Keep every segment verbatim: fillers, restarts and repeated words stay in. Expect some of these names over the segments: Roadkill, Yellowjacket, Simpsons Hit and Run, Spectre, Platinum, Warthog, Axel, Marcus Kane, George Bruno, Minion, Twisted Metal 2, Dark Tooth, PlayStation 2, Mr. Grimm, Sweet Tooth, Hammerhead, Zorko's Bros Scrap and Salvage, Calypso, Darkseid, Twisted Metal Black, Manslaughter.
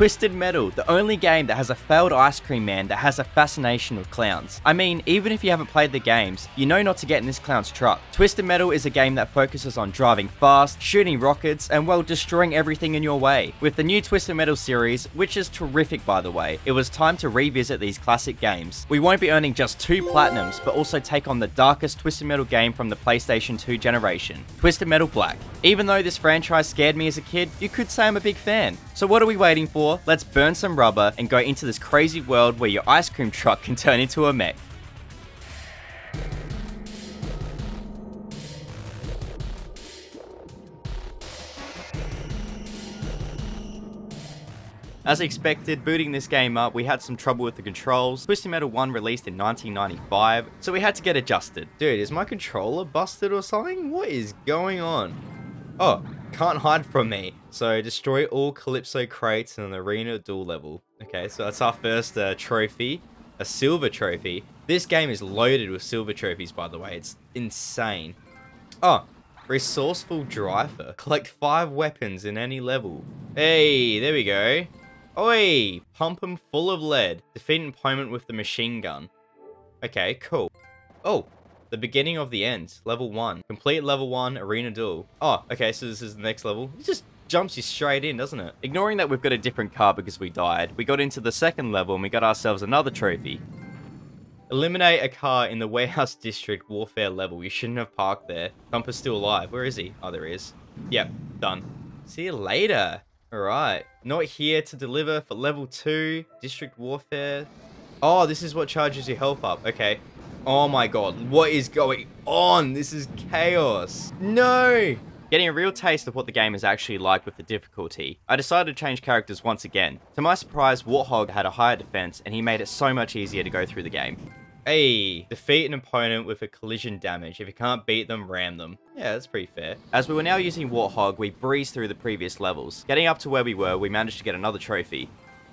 Twisted Metal, the only game that has a failed ice cream man that has a fascination with clowns. I mean, even if you haven't played the games, you know not to get in this clown's truck. Twisted Metal is a game that focuses on driving fast, shooting rockets, and well, destroying everything in your way. With the new Twisted Metal series, which is terrific by the way, it was time to revisit these classic games. We won't be earning just two platinums, but also take on the darkest Twisted Metal game from the PlayStation two generation, Twisted Metal Black. Even though this franchise scared me as a kid, you could say I'm a big fan. So what are we waiting for? Let's burn some rubber and go into this crazy world where your ice cream truck can turn into a mech. As expected, booting this game up, we had some trouble with the controls. Twisted Metal one released in nineteen ninety-five, so we had to get adjusted. Dude, is my controller busted or something? What is going on? Oh, can't hide from me. So, destroy all Calypso crates in an arena duel level. Okay, so that's our first uh, trophy, a silver trophy. This game is loaded with silver trophies, by the way. It's insane. Oh, resourceful driver. Collect five weapons in any level. Hey, there we go. Oi! Pump him full of lead. Defeat an opponent with the machine gun. Okay, cool. Oh! The beginning of the end. Level one. Complete level one arena duel. Oh, okay, so this is the next level. It just jumps you straight in, doesn't it? Ignoring that we've got a different car because we died, we got into the second level and we got ourselves another trophy. Eliminate a car in the warehouse district warfare level. You shouldn't have parked there. Thumper's still alive. Where is he? Oh, there he is. Yep, done. See you later. Alright, not here to deliver for level two, district warfare. Oh, this is what charges your health up, okay. Oh my god, what is going on? This is chaos. No! Getting a real taste of what the game is actually like with the difficulty, I decided to change characters once again. To my surprise, Warthog had a higher defense and he made it so much easier to go through the game. Hey, defeat an opponent with a collision damage. If you can't beat them, ram them. Yeah, that's pretty fair. As we were now using Warthog, we breezed through the previous levels. Getting up to where we were, we managed to get another trophy.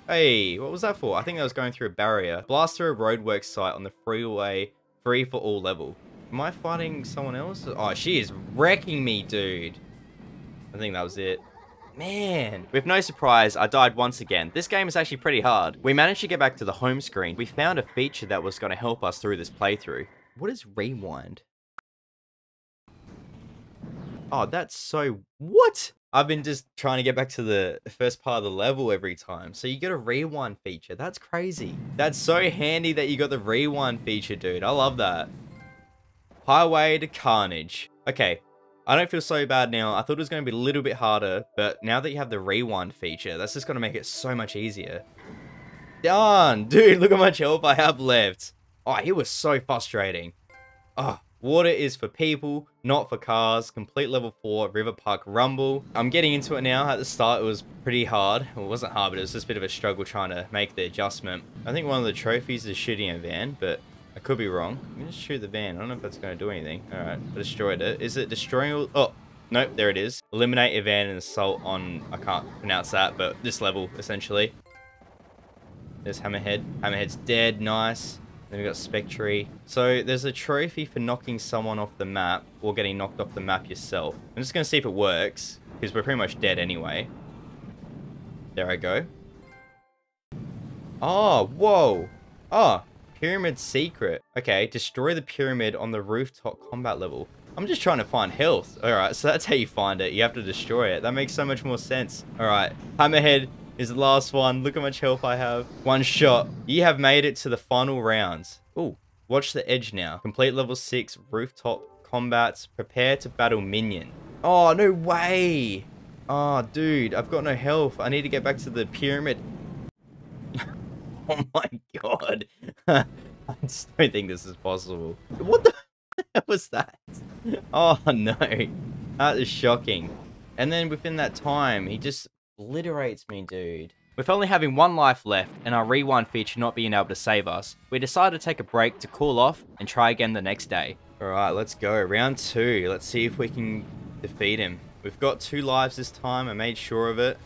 Hey, what was that for? I think I was going through a barrier. Blast through a roadworks site on the freeway, free for all level. Am I fighting someone else? Oh, she is wrecking me, dude. I think that was it. Man, with no surprise, I died once again. This game is actually pretty hard. We managed to get back to the home screen. We found a feature that was going to help us through this playthrough. What is rewind? Oh, that's so... What? I've been just trying to get back to the first part of the level every time. So you got a rewind feature. That's crazy. That's so handy that you got the rewind feature, dude. I love that. Highway to Carnage. Okay. I don't feel so bad now. I thought it was going to be a little bit harder, but now that you have the rewind feature, that's just going to make it so much easier. Darn, dude, look how much health I have left. Oh, it was so frustrating. Oh, water is for people, not for cars. Complete level four, River Park Rumble. I'm getting into it now. At the start, it was pretty hard. Well, it wasn't hard, but it was just a bit of a struggle trying to make the adjustment. I think one of the trophies is shooting a van, but... I could be wrong. I'm gonna shoot the van. I don't know if that's gonna do anything. Alright, I destroyed it. Is it destroying all... Oh, nope, there it is. Eliminate a van and assault on... I can't pronounce that, but this level, essentially. There's Hammerhead. Hammerhead's dead. Nice. Then we got Spectre. So, there's a trophy for knocking someone off the map or getting knocked off the map yourself. I'm just gonna see if it works, because we're pretty much dead anyway. There I go. Oh, whoa. Oh. Pyramid secret. Okay, destroy the pyramid on the rooftop combat level. I'm just trying to find health. Alright, so that's how you find it. You have to destroy it. That makes so much more sense. Alright, Hammerhead is the last one. Look how much health I have. One shot. You have made it to the final rounds. Ooh, watch the edge now. Complete level six rooftop combats. Prepare to battle Minion. Oh, no way. Oh, dude, I've got no health. I need to get back to the pyramid. Oh my god. I just don't think this is possible. What the hell was that? Oh no. That is shocking. And then within that time, he just obliterates me, dude. With only having one life left and our rewind feature not being able to save us, we decided to take a break to cool off and try again the next day. Alright, let's go. Round two. Let's see if we can defeat him. We've got two lives this time. I made sure of it.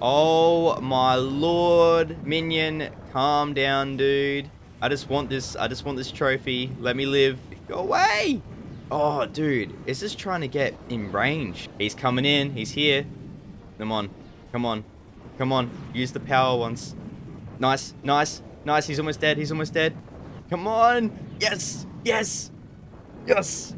Oh my lord. Minion, calm down, dude. I just want this. I just want this trophy. Let me live. Go away. Oh, dude. It's just trying to get in range. He's coming in. He's here. Come on. Come on. Come on, use the power once. Nice, nice, nice. He's almost dead. He's almost dead. Come on. Yes, yes, yes.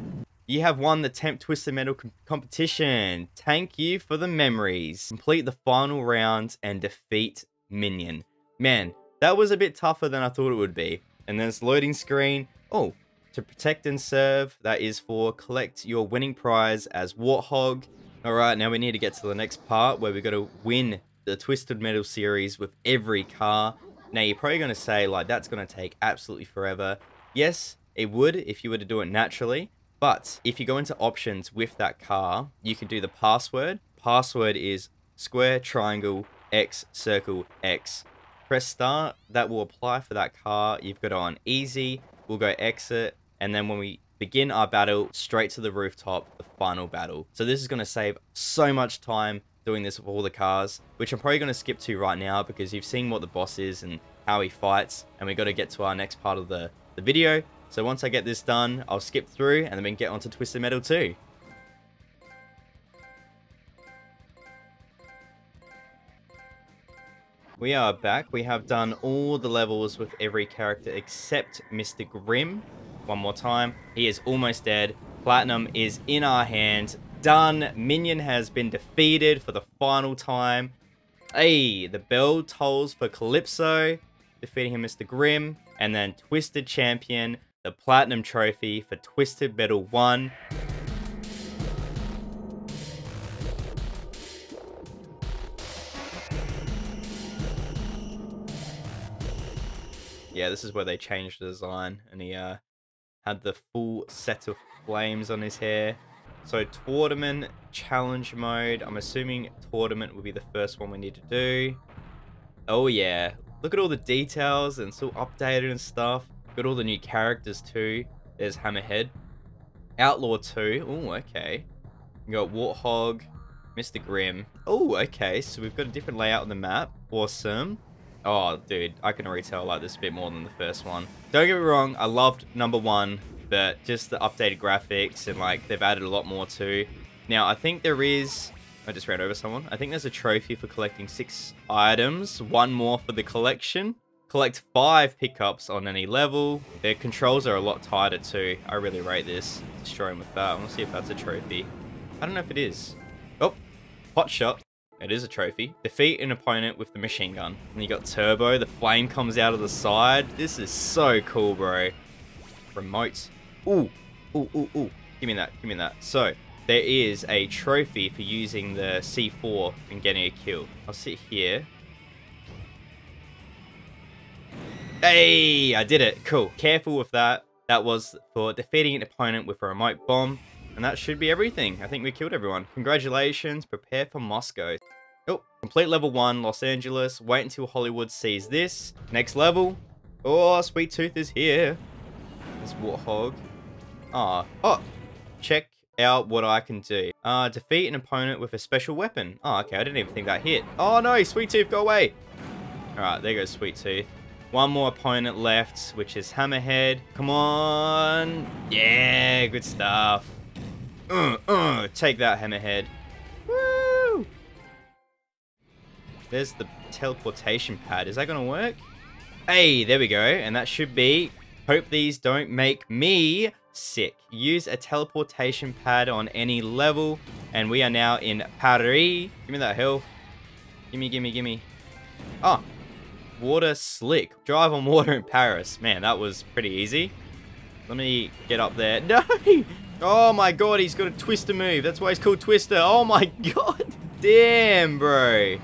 You have won the tenth Twisted Metal com competition. Thank you for the memories. Complete the final round and defeat Minion. Man, that was a bit tougher than I thought it would be. And there's loading screen. Oh, to protect and serve. That is for collect your winning prize as Warthog. All right, now we need to get to the next part where we got to win the Twisted Metal series with every car. Now, you're probably going to say, like, that's going to take absolutely forever. Yes, it would if you were to do it naturally. But if you go into options with that car, you can do the password. Password is square, triangle, X, circle, X. Press start. That will apply for that car. You've got it on easy. We'll go exit. And then when we begin our battle, straight to the rooftop, the final battle. So this is going to save so much time doing this with all the cars, which I'm probably going to skip to right now because you've seen what the boss is and how he fights. And we got to get to our next part of the, the video. So once I get this done, I'll skip through and then we can get onto Twisted Metal two. We are back. We have done all the levels with every character except Mister Grimm. One more time. He is almost dead. Platinum is in our hands. Done. Minion has been defeated for the final time. Hey, the bell tolls for Calypso, defeating him, Mister Grimm, and then Twisted Champion. The Platinum Trophy for Twisted Metal one. Yeah, this is where they changed the design, and he uh, had the full set of flames on his hair. So tournament challenge mode. I'm assuming tournament will be the first one we need to do. Oh yeah, look at all the details and it's all updated and stuff. Got all the new characters too. There's Hammerhead, Outlaw two. Oh, okay. We got Warthog, Mister Grimm. Oh, okay. So we've got a different layout on the map. Awesome. Oh, dude, I can retell like this a bit more than the first one. Don't get me wrong, I loved number one, but just the updated graphics and like they've added a lot more too. Now, I think there is... I just ran over someone. I think there's a trophy for collecting six items, one more for the collection. Collect five pickups on any level. Their controls are a lot tighter too. I really rate this. Destroy him with that. I want to see if that's a trophy. I don't know if it is. Oh, hot shot. It is a trophy. Defeat an opponent with the machine gun. And you got turbo. The flame comes out of the side. This is so cool, bro. Remotes. Ooh, ooh, ooh, ooh. Give me that, give me that. So, there is a trophy for using the C four and getting a kill. I'll sit here. Hey, I did it. Cool. Careful with that. That was for defeating an opponent with a remote bomb. And that should be everything. I think we killed everyone. Congratulations. Prepare for Moscow. Oh, complete level one, Los Angeles. Wait until Hollywood sees this. Next level. Oh, Sweet Tooth is here. There's Warthog. Ah, oh, check out what I can do. Uh, defeat an opponent with a special weapon. Oh, okay. I didn't even think that hit. Oh, no. Sweet Tooth, go away. All right, there goes Sweet Tooth. One more opponent left, which is Hammerhead. Come on. Yeah, good stuff. Uh, uh, take that, Hammerhead. Woo! There's the teleportation pad. Is that going to work? Hey, there we go. And that should be... Hope these don't make me sick. Use a teleportation pad on any level. And we are now in Paris. Give me that health. Gimme, gimme, gimme. Oh, water slick. Drive on water in Paris. Man, that was pretty easy. Let me get up there. No! Oh my god, he's got a twister move. That's why he's called Twister. Oh my god. Damn, bro.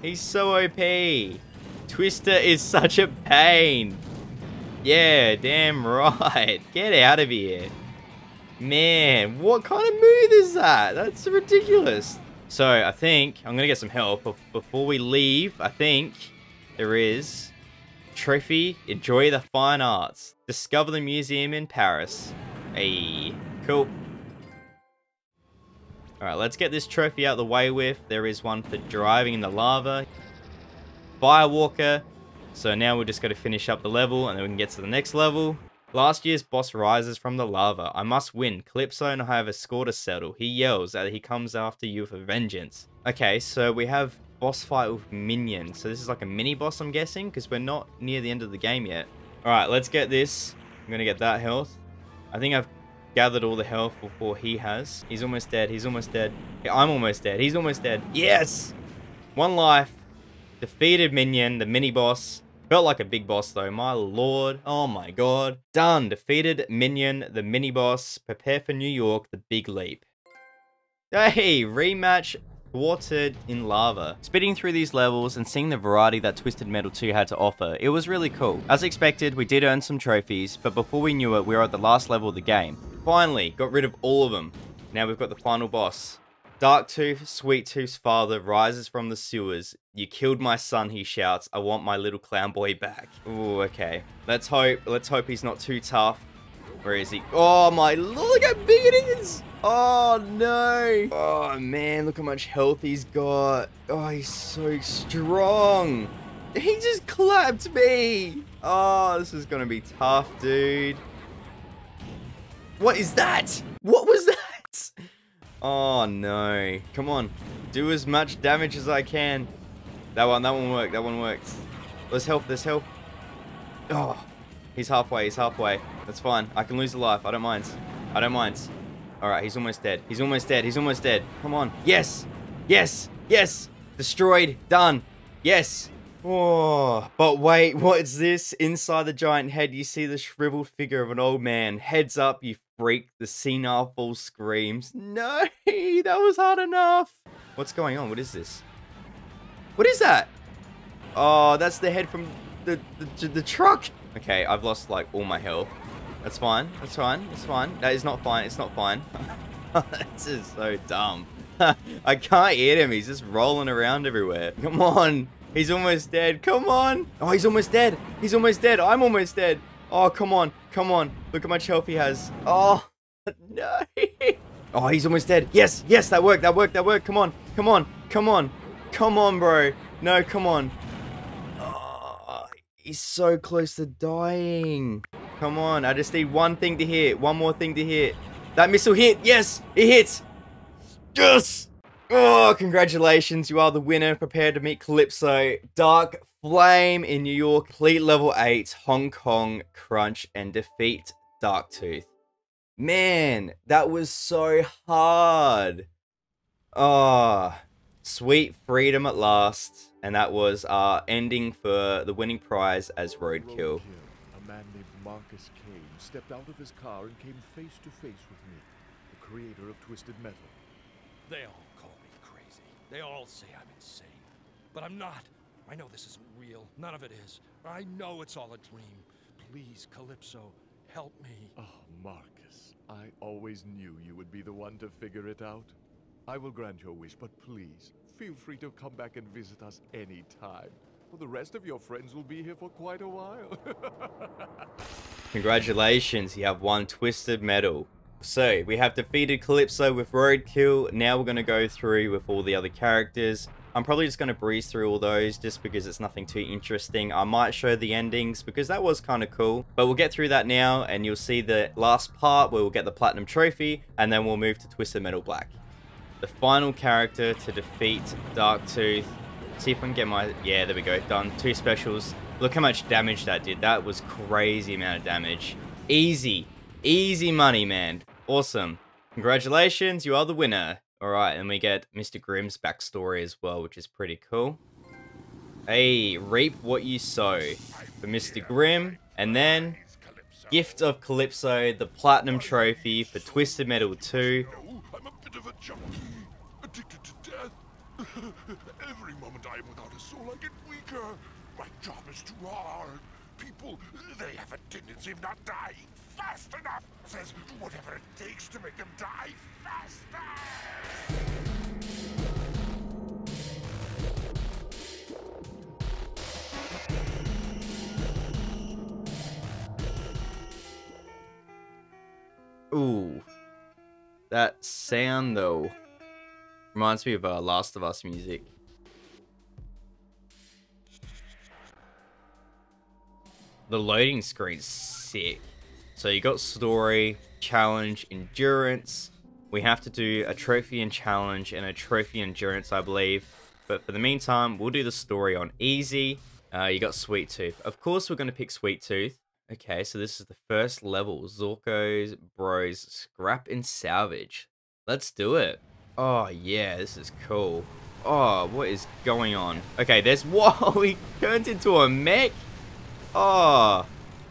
He's so O P. Twister is such a pain. Yeah, damn right. Get out of here. Man, what kind of move is that? That's ridiculous. So, I think I'm going to get some help. Before we leave, I think there is... Trophy, enjoy the fine arts. Discover the museum in Paris. Hey, cool. Alright, let's get this trophy out of the way with. There is one for driving in the lava. Firewalker. So now we're just going to finish up the level and then we can get to the next level. Last year's boss rises from the lava. I must win. Calypso and I have a score to settle. He yells that he comes after you for vengeance. Okay, so we have boss fight with Minion. So this is like a mini boss, I'm guessing, because we're not near the end of the game yet. All right, let's get this. I'm gonna get that health. I think I've gathered all the health before he has. He's almost dead. He's almost dead. I'm almost dead. He's almost dead. Yes! One life. Defeated Minion, the mini boss. Felt like a big boss though. My lord. Oh my god. Done. Defeated Minion, the mini boss. Prepare for New York, the big leap. Hey, rematch. Watered in lava. Spitting through these levels and seeing the variety that Twisted Metal two had to offer, it was really cool. As expected, we did earn some trophies, but before we knew it, we were at the last level of the game. Finally, got rid of all of them. Now we've got the final boss. Dark Tooth, Sweet Tooth's father, rises from the sewers. You killed my son, he shouts. I want my little clown boy back. Ooh, okay. Let's hope, let's hope he's not too tough. Where is he? Oh my lord, look how big it is! Oh no! Oh man, look how much health he's got. Oh, he's so strong. He just clapped me! Oh, this is gonna be tough, dude. What is that? What was that? Oh no. Come on. Do as much damage as I can. That one, that one worked, that one worked. Let's help, let's help. Oh. He's halfway, he's halfway. That's fine. I can lose a life. I don't mind. I don't mind. Alright, he's almost dead. He's almost dead. He's almost dead. Come on. Yes! Yes! Yes! Destroyed. Done. Yes! Oh, but wait, what is this? Inside the giant head, you see the shriveled figure of an old man. Heads up, you freak. The senile fool screams. No! That was hard enough! What's going on? What is this? What is that? Oh, that's the head from the, the, the truck! Okay, I've lost like all my health. That's fine. That's fine. That's fine. That is not fine. It's not fine. This is so dumb. I can't hit him. He's just rolling around everywhere. Come on. He's almost dead. Come on. Oh, he's almost dead. He's almost dead. I'm almost dead. Oh, come on. Come on. Look how much health he has. Oh, no. Oh, he's almost dead. Yes. Yes, that worked. That worked. That worked. Come on. Come on. Come on. Come on, bro. No, come on. He's so close to dying. Come on, I just need one thing to hit. One more thing to hit. That missile hit. Yes, it hits. Yes. Oh, congratulations. You are the winner. Prepare to meet Calypso. Dark Flame in New York. Complete level eight. Hong Kong. Crunch and defeat Dark Tooth. Man, that was so hard. Ah. Oh. Sweet freedom at last, and that was our ending for the winning prize as Roadkill. Roadkill. A man named Marcus Kane stepped out of his car and came face to face with me, the creator of Twisted Metal. They all call me crazy. They all say I'm insane. But I'm not. I know this isn't real. None of it is. I know it's all a dream. Please, Calypso, help me. Oh, Marcus, I always knew you would be the one to figure it out. I will grant your wish, but please, feel free to come back and visit us any time. Well, the rest of your friends will be here for quite a while. Congratulations, you have won Twisted Metal. So, we have defeated Calypso with Roadkill. Now we're going to go through with all the other characters. I'm probably just going to breeze through all those just because it's nothing too interesting. I might show the endings because that was kind of cool. But we'll get through that now and you'll see the last part where we'll get the Platinum Trophy and then we'll move to Twisted Metal Black. The final character to defeat Dark Tooth. See if I can get my... Yeah, there we go. Done. Two specials. Look how much damage that did. That was crazy amount of damage. Easy. Easy money, man. Awesome. Congratulations. You are the winner. All right. And we get Mister Grimm's backstory as well, which is pretty cool. Hey, reap what you sow for Mister Grimm. And then Gift of Calypso, the Platinum Trophy for Twisted Metal two. Of a junkie, addicted to death. Every moment I am without a soul, I get weaker. My job is too hard. People, they have a tendency of not dying fast enough. Says whatever it takes to make them die faster. Ooh. That sound, though, reminds me of uh, Last of Us music. The loading screen's sick. So you got story, challenge, endurance. We have to do a trophy and challenge and a trophy endurance, I believe. But for the meantime, we'll do the story on easy. Uh, you got Sweet Tooth. Of course, we're going to pick Sweet Tooth. Okay, so this is the first level. Zorko's Bros Scrap and Salvage. Let's do it. Oh, yeah, this is cool. Oh, what is going on? Okay, there's... Whoa, he turned into a mech? Oh.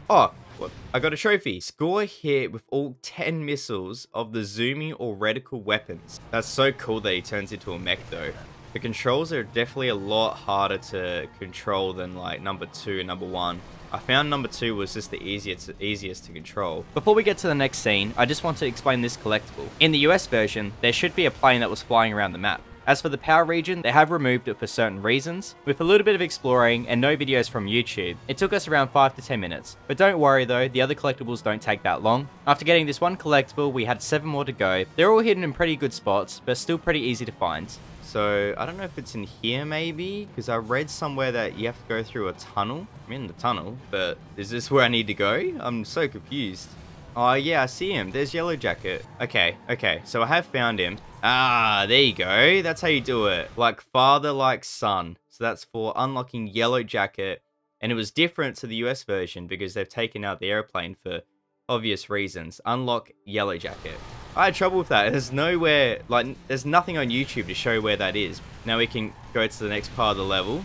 Oh, what? I got a trophy. Score hit with all ten missiles of the Zumi or Reticle weapons. That's so cool that he turns into a mech, though. The controls are definitely a lot harder to control than, like, number two and number one. I found number two was just the easiest, easiest to control. Before we get to the next scene, I just want to explain this collectible. In the U S version, there should be a plane that was flying around the map. As for the power region, they have removed it for certain reasons. With a little bit of exploring and no videos from YouTube, it took us around five to ten minutes. But don't worry though, the other collectibles don't take that long. After getting this one collectible, we had seven more to go. They're all hidden in pretty good spots, but still pretty easy to find. So, I don't know if it's in here maybe, because I read somewhere that you have to go through a tunnel. I'm in the tunnel, but is this where I need to go? I'm so confused. Oh yeah, I see him. There's Yellowjacket. Okay, okay, so I have found him. Ah, there you go. That's how you do it. Like father, like son. So that's for unlocking Yellowjacket. And it was different to the U S version because they've taken out the airplane for obvious reasons. Unlock Yellowjacket. I had trouble with that. There's nowhere, like, there's nothing on YouTube to show where that is. Now we can go to the next part of the level.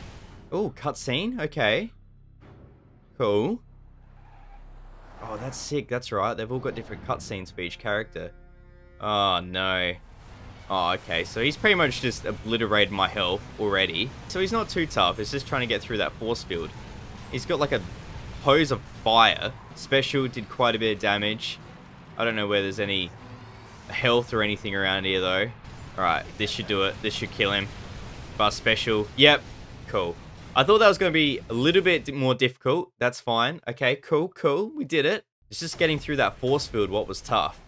Oh, cutscene. Okay. Cool. Oh, that's sick. That's right. They've all got different cutscenes for each character. Oh, no. Oh, okay. So he's pretty much just obliterated my health already. So he's not too tough. It's just trying to get through that force field. He's got like a hose of fire. Special did quite a bit of damage. I don't know where there's any health or anything around here, though. All right. This should do it. This should kill him. But special. Yep. Cool. I thought that was going to be a little bit more difficult. That's fine. Okay, cool, cool. We did it. It's just getting through that force field what was tough.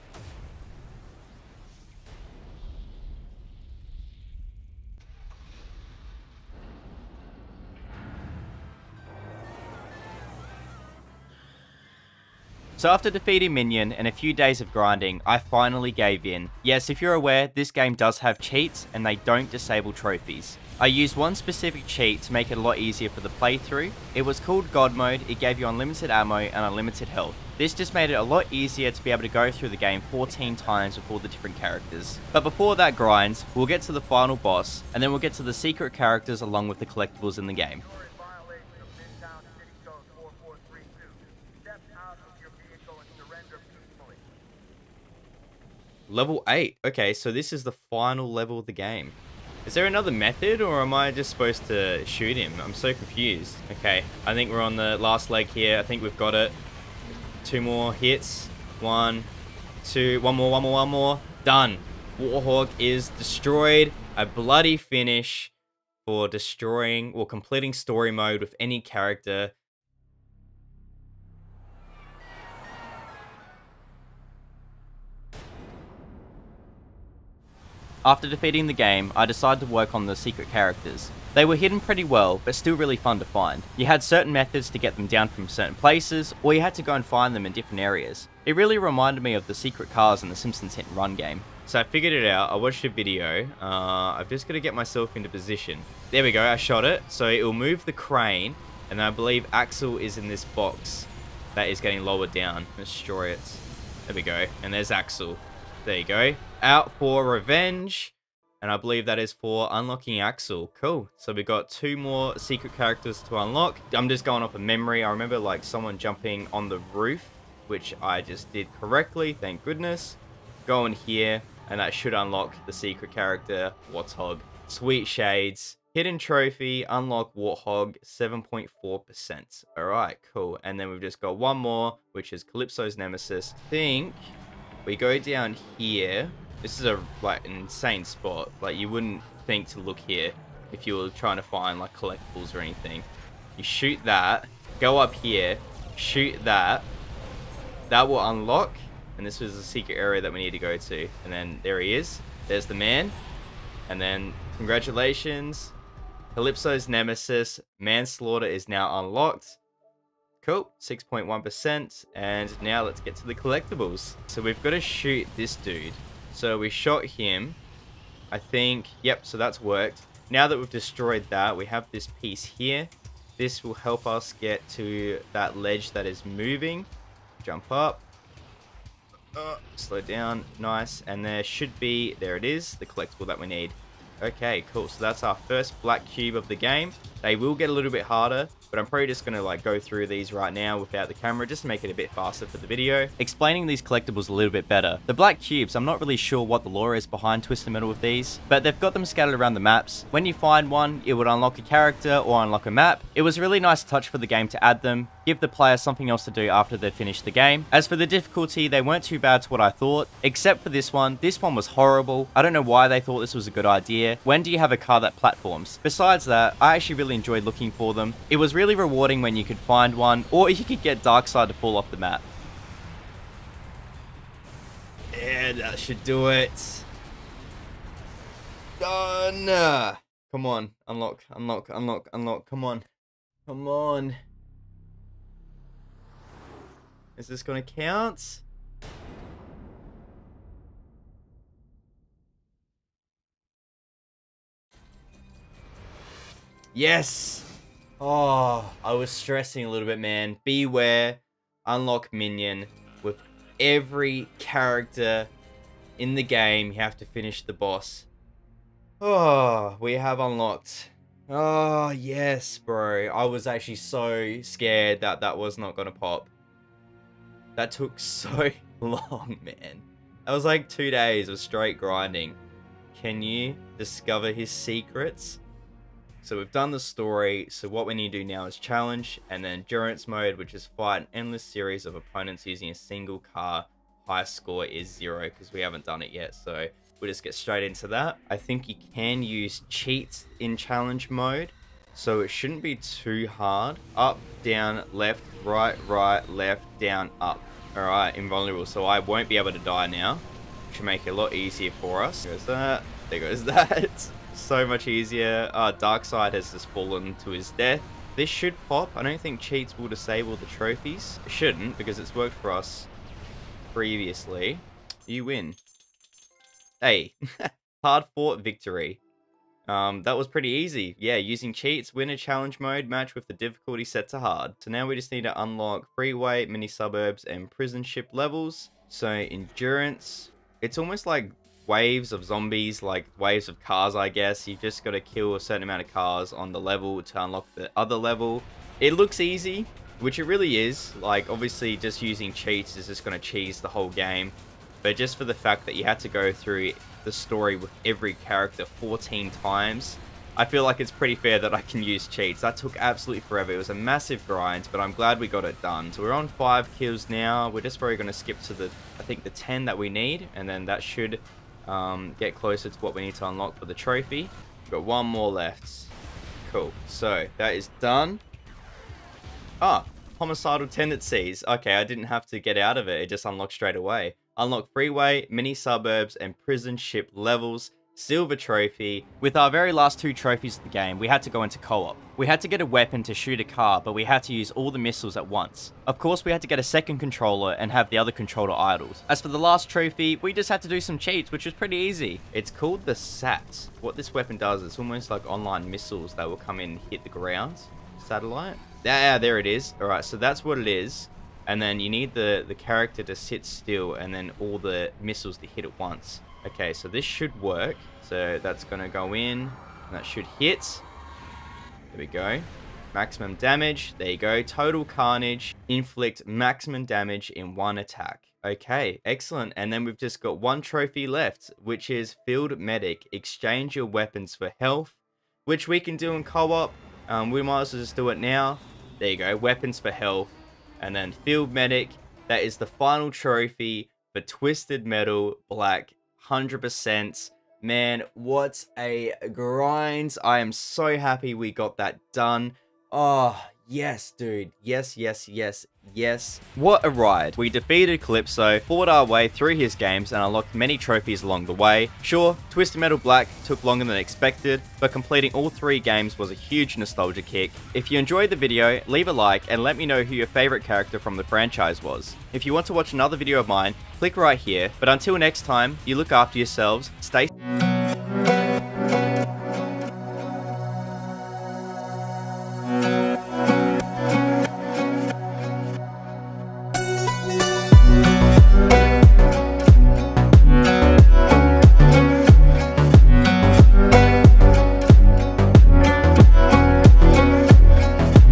So after defeating Minion and a few days of grinding, I finally gave in. Yes, if you're aware, this game does have cheats and they don't disable trophies. I used one specific cheat to make it a lot easier for the playthrough. It was called God Mode. It gave you unlimited ammo and unlimited health. This just made it a lot easier to be able to go through the game fourteen times with all the different characters. But before that grind, we'll get to the final boss, and then we'll get to the secret characters along with the collectibles in the game. Level eight. Okay, so this is the final level of the game. Is there another method, or am I just supposed to shoot him? I'm so confused. Okay, I think we're on the last leg here. I think we've got it. Two more hits. One, two, one more, one more, one more. Done. Warthog is destroyed. A bloody finish for destroying or completing story mode with any character. After defeating the game, I decided to work on the secret characters. They were hidden pretty well, but still really fun to find. You had certain methods to get them down from certain places, or you had to go and find them in different areas. It really reminded me of the secret cars in the Simpsons Hit and Run game. So I figured it out, I watched a video, uh, I've just got to get myself into position. There we go, I shot it, so it will move the crane, and I believe Axel is in this box that is getting lowered down. Destroy it. There we go, and there's Axel. There you go. Out for revenge. And I believe that is for unlocking Axel. Cool. So we got two more secret characters to unlock. I'm just going off of memory. I remember like someone jumping on the roof, which I just did correctly. Thank goodness. Go in here. And that should unlock the secret character, Warthog. Sweet shades. Hidden trophy. Unlock Warthog. seven point four percent. Alright, cool. And then we've just got one more, which is Calypso's nemesis. I think... we go down here. This is a like an insane spot. Like you wouldn't think to look here if you were trying to find like collectibles or anything. You shoot that, go up here, shoot that. That will unlock. And this was the secret area that we need to go to. And then there he is. There's the man. And then congratulations. Calypso's nemesis, Manslaughter, is now unlocked. Cool, six point one percent, and now let's get to the collectibles. So we've got to shoot this dude. So we shot him, I think, yep, so that's worked. Now that we've destroyed that, we have this piece here. This will help us get to that ledge that is moving. Jump up. Uh, slow down. Nice. And there should be, there it is, the collectible that we need. Okay, cool. So that's our first black cube of the game. They will get a little bit harder, but I'm probably just going to like go through these right now without the camera, just to make it a bit faster for the video. Explaining these collectibles a little bit better. The black cubes, I'm not really sure what the lore is behind Twisted Metal with these, but they've got them scattered around the maps. When you find one, it would unlock a character or unlock a map. It was a really nice touch for the game to add them. Give the player something else to do after they've finished the game. As for the difficulty, they weren't too bad to what I thought, except for this one. This one was horrible. I don't know why they thought this was a good idea. When do you have a car that platforms? Besides that, I actually really enjoyed looking for them. It was really rewarding when you could find one, or you could get Darkseid to fall off the map. Yeah, that should do it. Done! Come on, unlock, unlock, unlock, unlock, come on. Come on. Is this gonna count? Yes! Oh, I was stressing a little bit, man. Beware, unlock Minion. With every character in the game, you have to finish the boss. Oh, we have unlocked. Oh, yes, bro. I was actually so scared that that was not gonna pop. That took so long, man. That was like two days of straight grinding. Can you discover his secrets? So we've done the story. So what we need to do now is challenge, and then endurance mode, which is fight an endless series of opponents using a single car. High score is zero because we haven't done it yet. So we'll just get straight into that. I think you can use cheats in challenge mode, so it shouldn't be too hard. Up, down, left, right, right, left, down, up. All right, invulnerable. So I won't be able to die now, which should make it a lot easier for us. There goes that. There goes that. So much easier. Uh, Darkseid has just fallen to his death. This should pop. I don't think cheats will disable the trophies. It shouldn't, because it's worked for us previously. You win. Hey, hard fought victory. Um, that was pretty easy. Yeah, using cheats, win a challenge mode match with the difficulty set to hard. So now we just need to unlock freeway, mini suburbs, and prison ship levels. So endurance, it's almost like waves of zombies, like waves of cars, I guess. You've just got to kill a certain amount of cars on the level to unlock the other level. It looks easy, which it really is. Like, obviously, just using cheats is just going to cheese the whole game. But just for the fact that you had to go through the story with every character fourteen times, I feel like it's pretty fair that I can use cheats. That took absolutely forever. It was a massive grind, but I'm glad we got it done. So we're on five kills now. We're just probably going to skip to the, I think, the ten that we need, and then that should um, get closer to what we need to unlock for the trophy. We've got one more left. Cool. So that is done. Ah, homicidal tendencies. Okay, I didn't have to get out of it. It just unlocked straight away. Unlock freeway, mini suburbs, and prison ship levels. Silver trophy. With our very last two trophies of the game, we had to go into co-op. We had to get a weapon to shoot a car, but we had to use all the missiles at once. Of course, we had to get a second controller and have the other controller idled. As for the last trophy, we just had to do some cheats, which was pretty easy. It's called the SAT. What this weapon does, it's almost like online missiles that will come in and hit the ground. Satellite? Ah, there it is. All right, so that's what it is. And then you need the, the character to sit still and then all the missiles to hit at once. Okay, so this should work. So that's going to go in, and that should hit. There we go. Maximum damage. There you go. Total carnage. Inflict maximum damage in one attack. Okay, excellent. And then we've just got one trophy left, which is Field Medic. Exchange your weapons for health, which we can do in co-op. Um, we might as well just do it now. There you go. Weapons for health. And then Field Medic, that is the final trophy for Twisted Metal Black, one hundred percent. Man, what a grind. I am so happy we got that done. Oh, yes, dude. Yes, yes, yes, yes. What a ride. We defeated Calypso, fought our way through his games, and unlocked many trophies along the way. Sure, Twisted Metal Black took longer than expected, but completing all three games was a huge nostalgia kick. If you enjoyed the video, leave a like and let me know who your favorite character from the franchise was. If you want to watch another video of mine, click right here. But until next time, you look after yourselves, stay